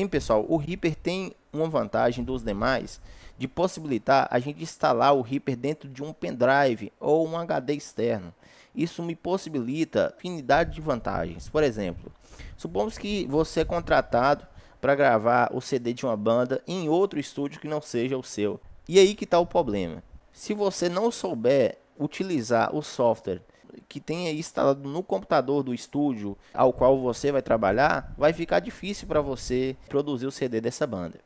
Bem, pessoal, o Reaper tem uma vantagem dos demais de possibilitar a gente instalar o Reaper dentro de um pendrive ou um HD externo. Isso me possibilita infinidade de vantagens. Por exemplo, supomos que você é contratado para gravar o CD de uma banda em outro estúdio que não seja o seu. E aí que está o problema. Se você não souber utilizar o software que tenha instalado no computador do estúdio ao qual você vai trabalhar, vai ficar difícil para você produzir o CD dessa banda.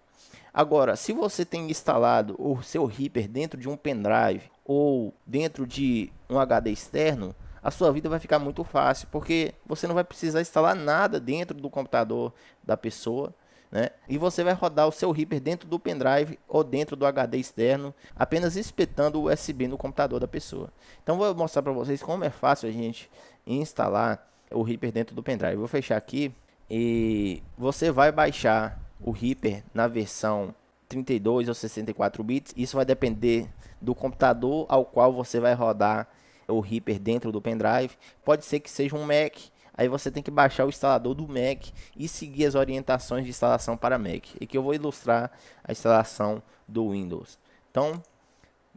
Agora, se você tem instalado o seu Reaper dentro de um pendrive ou dentro de um HD externo, a sua vida vai ficar muito fácil, porque você não vai precisar instalar nada dentro do computador da pessoa, né? E você vai rodar o seu Reaper dentro do pendrive ou dentro do HD externo, apenas espetando o USB no computador da pessoa. Então vou mostrar para vocês como é fácil a gente instalar o Reaper dentro do pendrive. Vou fechar aqui e você vai baixar o Reaper na versão 32 ou 64 bits. Isso vai depender do computador ao qual você vai rodar o Reaper dentro do pendrive. Pode ser que seja um Mac, aí você tem que baixar o instalador do Mac e seguir as orientações de instalação para Mac, e que eu vou ilustrar a instalação do Windows. Então,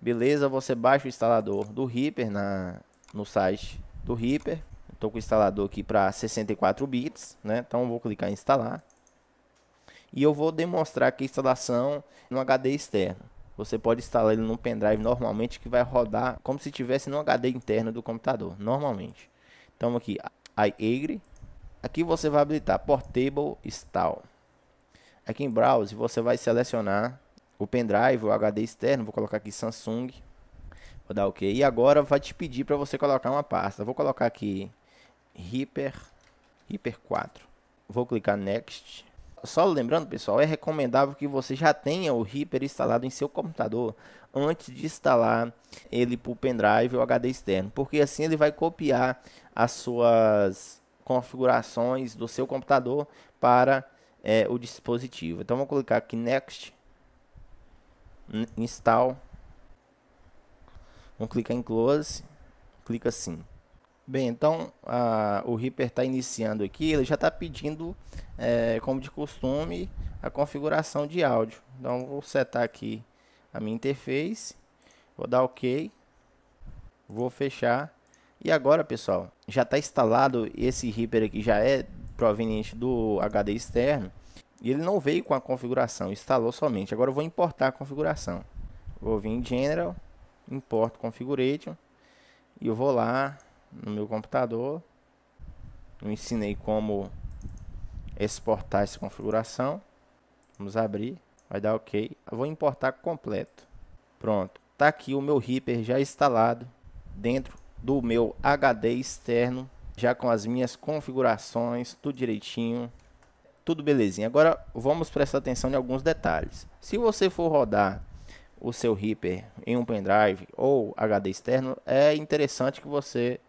beleza, você baixa o instalador do Reaper no site do Reaper. Estou com o instalador aqui para 64 bits, né? Então vou clicar em instalar e eu vou demonstrar aqui a instalação no HD externo. Você pode instalar ele num pendrive normalmente, que vai rodar como se estivesse no HD interno do computador, normalmente. Então aqui, iAgri. Aqui você vai habilitar Portable Install. Aqui em Browse você vai selecionar o pendrive, o HD externo. Vou colocar aqui Samsung. Vou dar OK. E agora vai te pedir para você colocar uma pasta. Vou colocar aqui Reaper 4. Vou clicar Next. Só lembrando, pessoal, é recomendável que você já tenha o Reaper instalado em seu computador antes de instalar ele para o pendrive ou HD externo, porque assim ele vai copiar as suas configurações do seu computador para o dispositivo. Então vou clicar aqui Next, Install, vamos clicar em Close, clica Sim. Bem, então o Reaper está iniciando aqui, ele já está pedindo, como de costume, a configuração de áudio. Então vou setar aqui a minha interface, vou dar OK, vou fechar. E agora, pessoal, já está instalado esse Reaper aqui, já é proveniente do HD externo. E ele não veio com a configuração, instalou somente. Agora eu vou importar a configuração. Vou vir em General, Import Configuration, e eu vou lá no meu computador. Eu ensinei como exportar essa configuração. Vamos abrir, vai dar OK. Eu vou importar completo. Pronto, tá aqui o meu Reaper já instalado dentro do meu HD externo, já com as minhas configurações, tudo direitinho, tudo belezinha. Agora vamos prestar atenção em alguns detalhes. Se você for rodar o seu Reaper em um pendrive ou HD externo, é interessante que você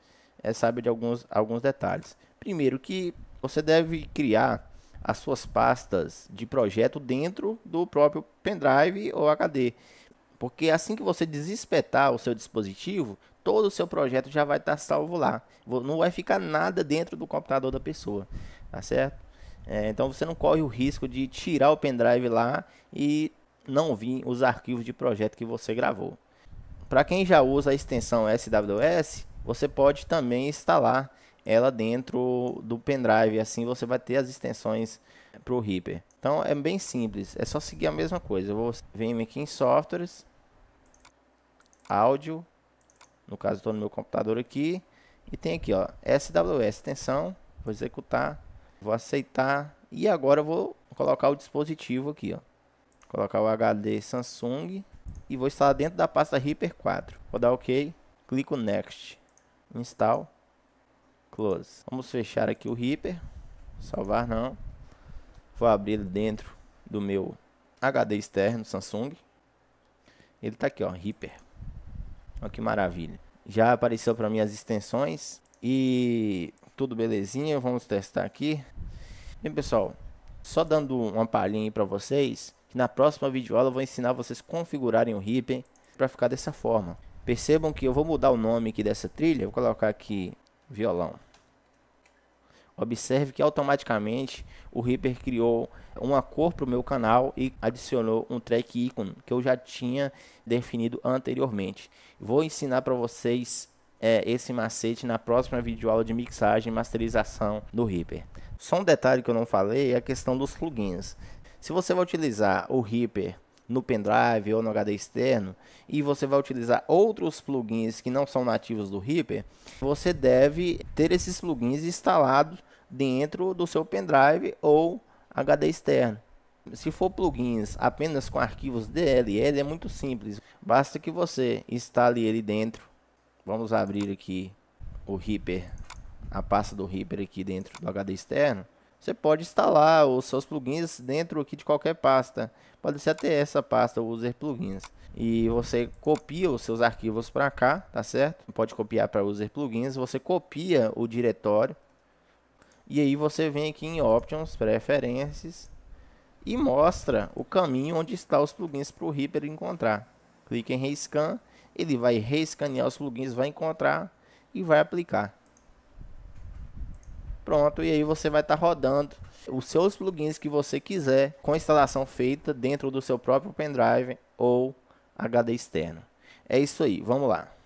sabe de alguns detalhes. Primeiro, que você deve criar as suas pastas de projeto dentro do próprio pendrive ou HD, porque assim que você desespetar o seu dispositivo, todo o seu projeto já vai estar salvo lá, não vai ficar nada dentro do computador da pessoa, tá certo? Então você não corre o risco de tirar o pendrive lá e não vir os arquivos de projeto que você gravou. Para quem já usa a extensão SWS, você pode também instalar ela dentro do pendrive, assim você vai ter as extensões para o Reaper. Então é bem simples, é só seguir a mesma coisa. Eu vou vir aqui em Softwares, Áudio, no caso estou no meu computador aqui, e tem aqui, ó, SWS extensão, vou executar, vou aceitar, e agora eu vou colocar o dispositivo aqui, ó. Colocar o HD Samsung e vou instalar dentro da pasta Reaper 4. Vou dar OK, clico Next, Install, Close. Vamos fechar aqui o Reaper, salvar não. Vou abrir ele dentro do meu HD externo Samsung. Ele está aqui, ó, Reaper. Olha que maravilha. Já apareceu para mim as extensões e tudo belezinha. Vamos testar aqui. Bem, pessoal, só dando uma palhinha para vocês, que na próxima videoaula eu vou ensinar vocês configurarem o Reaper para ficar dessa forma. Percebam que eu vou mudar o nome aqui dessa trilha, vou colocar aqui violão. Observe que automaticamente o Reaper criou uma cor para o meu canal e adicionou um track icon que eu já tinha definido anteriormente. Vou ensinar para vocês esse macete na próxima videoaula de mixagem e masterização do Reaper. Só um detalhe que eu não falei é a questão dos plugins. Se você vai utilizar o Reaper no pendrive ou no HD externo e você vai utilizar outros plugins que não são nativos do Reaper, você deve ter esses plugins instalados dentro do seu pendrive ou HD externo. Se for plugins apenas com arquivos DLL, é muito simples, basta que você instale ele dentro. Vamos abrir aqui o Reaper, a pasta do Reaper aqui dentro do HD externo. Você pode instalar os seus plugins dentro aqui de qualquer pasta, pode ser até essa pasta user plugins, e você copia os seus arquivos para cá, tá certo? Pode copiar para user plugins, você copia o diretório e aí você vem aqui em options, preferências e mostra o caminho onde está os plugins para o Reaper encontrar. Clica em rescan, ele vai reescanear os plugins, vai encontrar e vai aplicar. Pronto, e aí você vai estar rodando os seus plugins que você quiser com a instalação feita dentro do seu próprio pendrive ou HD externo. É isso aí, vamos lá.